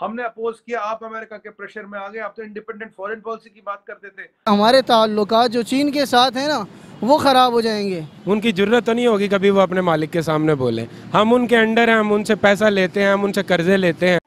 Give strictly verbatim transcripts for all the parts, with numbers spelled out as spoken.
हमने अपोज किया, आप अमेरिका के प्रेशर में आ गए, आप तो इंडिपेंडेंट फॉरेन पॉलिसी की बात करते थे। हमारे ताल्लुकात जो चीन के साथ है ना वो ख़राब हो जाएंगे। उनकी ज़रूरत तो नहीं होगी कभी वो अपने मालिक के सामने बोले हम उनके अंडर हैं, हम उनसे पैसा लेते हैं, हम उनसे कर्जे लेते हैं।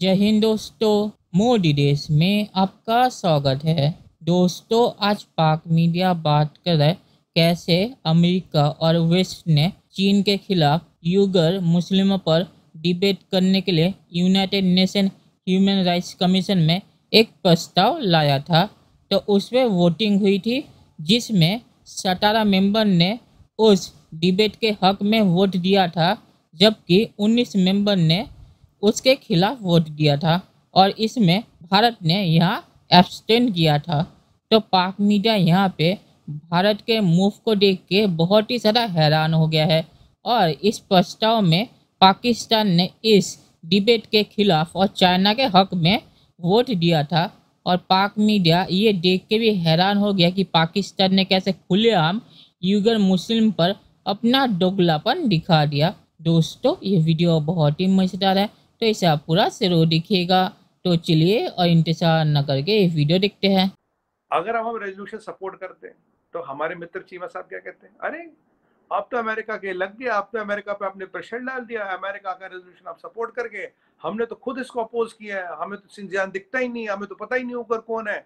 जय हिंद दोस्तों, मोदी देश में आपका स्वागत है। दोस्तों आज पाक मीडिया बात कर रहे कैसे अमेरिका और वेस्ट ने चीन के खिलाफ यूगर मुस्लिमों पर डिबेट करने के लिए United nation human rights commission में एक प्रस्ताव लाया था। तो उसमें वोटिंग हुई थी जिसमें सत्रह मेंबर ने उस डिबेट के हक में वोट दिया था, जबकि उन्नीस मेंबर ने उसके खिलाफ वोट दिया था और इसमें भारत ने यहाँ एब्सटेंड किया था। तो पाक मीडिया यहाँ पे भारत के मूव को देख के बहुत ही ज़्यादा हैरान हो गया है और इस प्रस्ताव में पाकिस्तान ने इस डिबेट के खिलाफ और चाइना के हक में वोट दिया था और पाक मीडिया ये देख के भी हैरान हो गया कि पाकिस्तान ने कैसे खुलेआम यूगर मुस्लिम पर अपना दोगलापन दिखा दिया। दोस्तों ये वीडियो बहुत ही मज़ेदार है तो इसे आप पूरा ज़रूर देखिएगा। तो चलिए और इंतजार न करके ये वीडियो देखते हैं। अगर हम रेजोल्यूशन सपोर्ट करते हैं तो हमारे मित्र चीमा साहब क्या कहते हैं, अरे आप तो अमेरिका के लग गए, आप तो अमेरिका पे आपने प्रेशर डाल दिया, अमेरिका का रेजोल्यूशन आप सपोर्ट करके, हमने तो खुद इसको अपोज किया है, हमें तो सिंजियान दिखता ही नहीं, हमें तो पता ही नहीं ऊपर कौन है,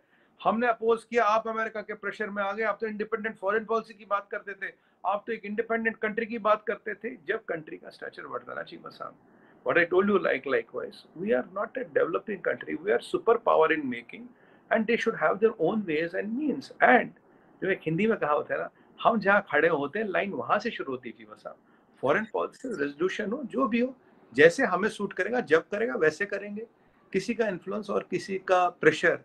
हमने अपोज किया, आप अमेरिका के प्रेशर में आ गए, आप तो इंडिपेंडेंट फॉरेन पॉलिसी की बात करते थे, आप तो एक इंडिपेंडेंट कंट्री की बात करते थे। जब कंट्री का स्टैचर बढ़ता ना चीमा साहब, what I told you like likewise we are not a developing country, we are super power in making and they should have their own ways and means. And जो एक हिंदी में कहा होता है ना, हम जहाँ खड़े होते हैं लाइन वहाँ से शुरू होती थी। बस आप फॉरेन पॉलिसी रेजोल्यूशन हो जो भी हो, जैसे हमें सूट करेगा जब करेगा वैसे करेंगे। किसी का इन्फ्लुएंस और किसी का प्रेशर,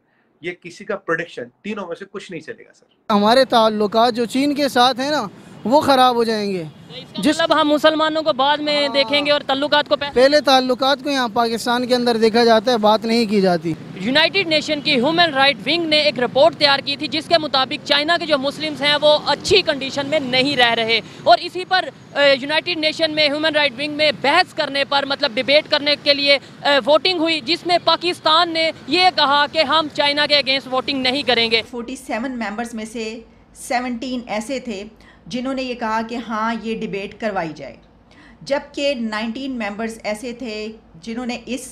ये किसी का प्रोडक्शन, तीनों में से कुछ नहीं चलेगा सर। हमारे ताल्लुकात जो चीन के साथ है ना वो ख़राब हो जाएंगे, जिस मतलब हम मुसलमानों को बाद में देखेंगे और ताल्लुकात को पहले ताल्लुकात को यहाँ पाकिस्तान के अंदर देखा जाता है, बात नहीं की जाती। यूनाइटेड नेशन की ह्यूमन राइट विंग ने एक रिपोर्ट तैयार की थी जिसके मुताबिक चाइना के जो मुस्लिम्स हैं वो अच्छी कंडीशन में नहीं रह रहे और इसी पर यूनाइटेड नेशन में ह्यूमन राइट विंग में बहस करने पर मतलब डिबेट करने के लिए वोटिंग हुई जिसमें पाकिस्तान ने ये कहा कि हम चाइना के अगेंस्ट वोटिंग नहीं करेंगे। फोर्टी सेवन मेम्बर्स में से सेवनटीन ऐसे थे जिन्होंने ये कहा कि हाँ ये डिबेट करवाई जाए, जबकि उन्नीस मेंबर्स ऐसे थे जिन्होंने इस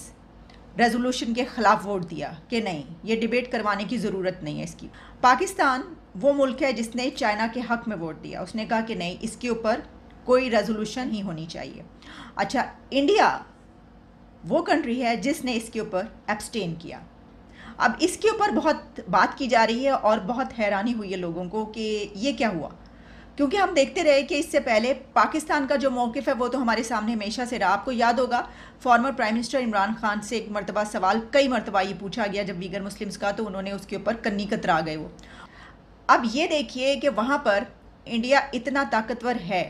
रेजोल्यूशन के ख़िलाफ़ वोट दिया कि नहीं ये डिबेट करवाने की ज़रूरत नहीं है इसकी। पाकिस्तान वो मुल्क है जिसने चाइना के हक़ में वोट दिया, उसने कहा कि नहीं इसके ऊपर कोई रेजोल्यूशन ही होनी चाहिए। अच्छा, इंडिया वो कंट्री है जिसने इसके ऊपर एब्सटेन किया। अब इसके ऊपर बहुत बात की जा रही है और बहुत हैरानी हुई है लोगों को कि ये क्या हुआ, क्योंकि हम देखते रहे कि इससे पहले पाकिस्तान का जो मौक़िफ़ है वो तो हमारे सामने हमेशा से रहा। आपको याद होगा former prime minister Imran Khan से एक मरतबा सवाल कई मरतबा ये पूछा गया जब वीगर मुस्लिम्स का, तो उन्होंने उसके ऊपर कन्नी कतरा गए वो। अब ये देखिए कि वहाँ पर इंडिया इतना ताकतवर है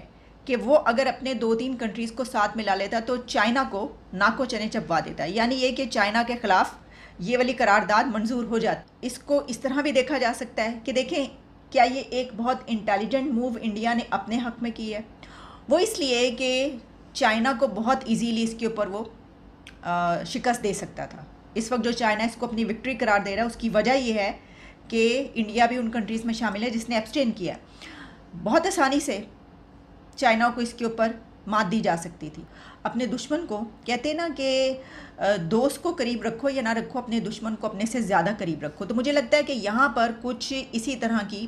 कि वो अगर अपने दो तीन कंट्रीज़ को साथ में ला लेता तो चाइना को नाको चने चबवा देता, यानी ये कि चाइना के ख़िलाफ़ ये वाली करारदाद मंजूर हो जाती। इसको इस तरह भी देखा जा सकता है कि देखें क्या ये एक बहुत इंटेलिजेंट मूव इंडिया ने अपने हक़ में की है, वो इसलिए कि चाइना को बहुत इजीली इसके ऊपर वो आ, शिकस्त दे सकता था। इस वक्त जो चाइना इसको अपनी विक्ट्री करार दे रहा है उसकी वजह ये है कि इंडिया भी उन कंट्रीज़ में शामिल है जिसने एब्सटेन किया। बहुत आसानी से चाइना को इसके ऊपर मात दी जा सकती थी। अपने दुश्मन को कहते हैं ना कि दोस्त को करीब रखो या ना रखो, अपने दुश्मन को अपने से ज़्यादा करीब रखो। तो मुझे लगता है कि यहाँ पर कुछ इसी तरह की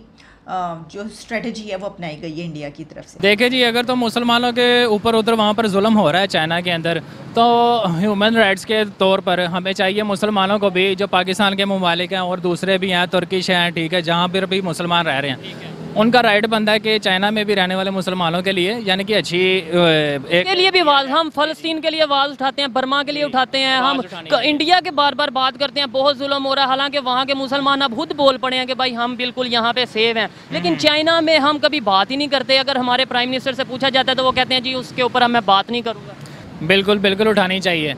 जो स्ट्रेटजी है वो अपनाई गई है इंडिया की तरफ से। देखिए जी, अगर तो मुसलमानों के ऊपर उधर वहाँ पर जुल्म हो रहा है चाइना के अंदर, तो ह्यूमन राइट्स के तौर पर हमें चाहिए मुसलमानों को भी, जो पाकिस्तान के ममालिक हैं और दूसरे भी हैं, तुर्किश हैं, ठीक है, जहाँ पर भी मुसलमान रह रहे हैं, उनका राइट बनता है कि चाइना में भी रहने वाले मुसलमानों के लिए यानी कि अच्छी एक के लिए भी आवाज़, हम फ़लस्तीन के लिए आवाज़ उठाते हैं, बर्मा के लिए उठाते हैं, हम इंडिया के बार बार बात करते हैं बहुत जुल्म हो रहा है, हालांकि वहाँ के मुसलमान अब खुद बोल पड़े हैं कि भाई हम बिल्कुल यहाँ पे सेव हैं, लेकिन चाइना में हम कभी बात ही नहीं करते। अगर हमारे प्राइम मिनिस्टर से पूछा जाता है तो वो कहते हैं जी उसके ऊपर हमें बात नहीं करूँगा। बिल्कुल बिल्कुल उठानी चाहिए।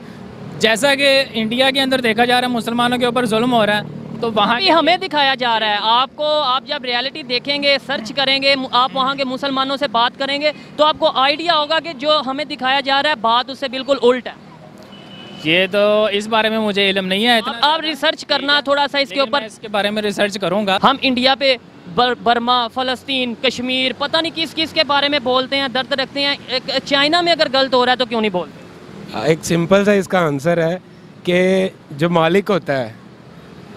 जैसा कि इंडिया के अंदर देखा जा रहा है मुसलमानों के ऊपर जुल्म हो रहा है, तो वहाँ भी हमें दिखाया जा रहा है। आपको आप जब रियलिटी देखेंगे, सर्च करेंगे, आप वहाँ के मुसलमानों से बात करेंगे तो आपको आइडिया होगा कि जो हमें दिखाया जा रहा है बात उससे बिल्कुल उल्टा है। ये तो इस बारे में मुझे इल्म नहीं है, इतना आप रिसर्च करना थोड़ा सा इसके ऊपर, इसके बारे में रिसर्च करूँगा। हम इंडिया पे बर, बर्मा, फ़लस्तीन, कश्मीर, पता नहीं किस किस के बारे में बोलते हैं, दर्द रखते हैं। चाइना में अगर गलत हो रहा है तो क्यों नहीं बोलते? एक सिंपल सा इसका आंसर है कि जो मालिक होता है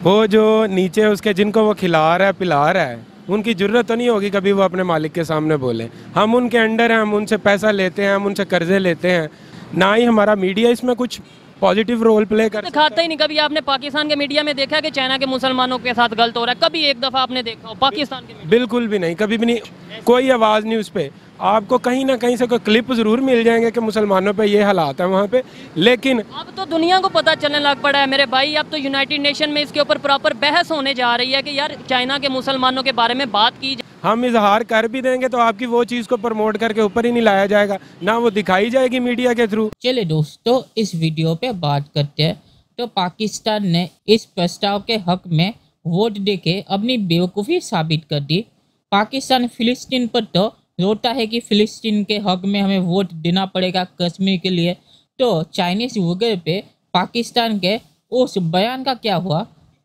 वो जो नीचे उसके जिनको वो खिला रहा है पिला रहा है, उनकी ज़रूरत तो नहीं होगी कभी वो अपने मालिक के सामने बोले। हम उनके अंडर हैं, हम उनसे पैसा लेते हैं, हम उनसे कर्जे लेते हैं, ना ही हमारा मीडिया इसमें कुछ पॉजिटिव रोल प्ले कर दिखाता ही नहीं। कभी आपने पाकिस्तान के मीडिया में देखा कि चाइना के मुसलमानों के साथ गलत हो रहा है? कभी एक दफ़ा आपने देखा हो पाकिस्तान के? बिल्कुल भी नहीं, कभी भी नहीं, कोई आवाज़ नहीं उस पर। आपको कहीं ना कहीं से कोई क्लिप ज़रूर मिल जाएंगे कि मुसलमानों पे ये हालात है वहाँ पे, लेकिन अब तो दुनिया को पता चलने लग पड़ा है मेरे भाई। अब तो यूनाइटेड नेशन में इसके ऊपर प्रॉपर बहस होने जा रही है कि यार चाइना के मुसलमानों के बारे में बात की जाए। हम इजहार कर भी देंगे तो आपकी वो चीज़ को प्रमोट करके ऊपर ही नहीं लाया जाएगा, ना वो दिखाई जाएगी मीडिया के थ्रू। चलिए दोस्तों, इस वीडियो पे बात करते हैं तो पाकिस्तान ने इस प्रस्ताव के हक में वोट देके अपनी बेवकूफ़ी साबित कर दी। पाकिस्तान फिलिस्तीन पर तो रोता है कि फिलिस्तीन के हक में हमें वोट देना पड़ेगा कश्मीर के लिए, तो चाइनीज़ वगैरह पे पाकिस्तान के उस बयान का क्या हुआ?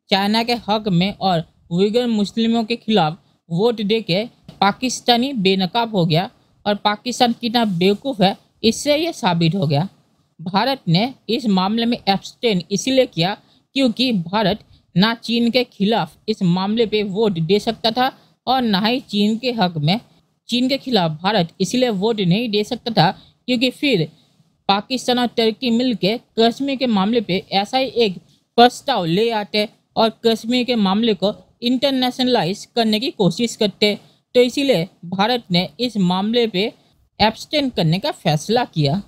चाइना के हक में और उइगर मुस्लिमों के खिलाफ वोट देके पाकिस्तानी बेनकाब हो गया और पाकिस्तान कितना बेवकूफ़ है इससे ये साबित हो गया। भारत ने इस मामले में एब्सटेन इसलिए किया क्योंकि भारत ना चीन के खिलाफ इस मामले पे वोट दे सकता था और ना ही चीन के हक में। चीन के खिलाफ भारत इसलिए वोट नहीं दे सकता था क्योंकि फिर पाकिस्तान और तुर्की मिलकर कश्मीर के मामले पे ऐसा ही एक प्रस्ताव ले आते और कश्मीर के मामले को इंटरनेशनलाइज करने की कोशिश करते, तो इसीलिए भारत ने इस मामले पे एब्सटेंड करने का फैसला किया।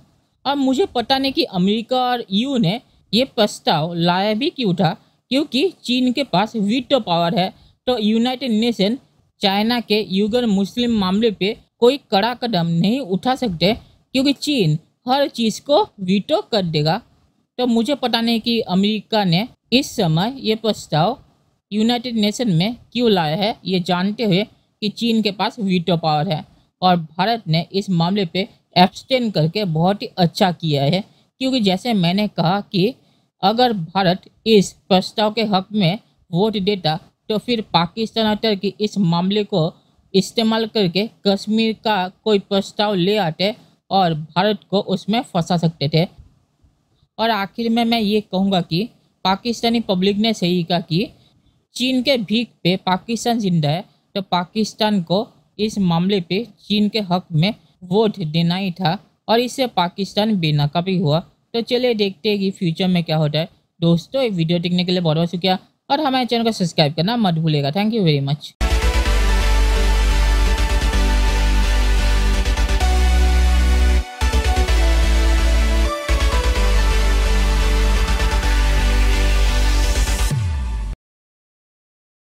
और मुझे पता नहीं कि अमेरिका और यू ने ये प्रस्ताव लाया भी क्यों था, क्योंकि चीन के पास वीटो पावर है, तो यूनाइटेड नेशन चाइना के उइगर मुस्लिम मामले पे कोई कड़ा कदम नहीं उठा सकते क्योंकि चीन हर चीज़ को वीटो कर देगा। तो मुझे पता नहीं कि अमेरिका ने इस समय ये प्रस्ताव यूनाइटेड नेशन में क्यों लाया है, ये जानते हुए कि चीन के पास वीटो पावर है। और भारत ने इस मामले पे एब्सटेंड करके बहुत ही अच्छा किया है क्योंकि जैसे मैंने कहा कि अगर भारत इस प्रस्ताव के हक में वोट देता तो फिर पाकिस्तान और तुर्की इस मामले को इस्तेमाल करके कश्मीर का कोई प्रस्ताव ले आते और भारत को उसमें फंसा सकते थे। और आखिर में मैं ये कहूँगा कि पाकिस्तानी पब्लिक ने सही कहा कि चीन के भीख पे पाकिस्तान जिंदा है, तो पाकिस्तान को इस मामले पे चीन के हक में वोट देना ही था और इससे पाकिस्तान बेनकाब हुआ। तो चलिए देखते हैं कि फ्यूचर में क्या होता है। दोस्तों, ये वीडियो देखने के लिए बहुत बहुत शुक्रिया और हमारे चैनल को सब्सक्राइब करना मत भूलिएगा। Thank you very much.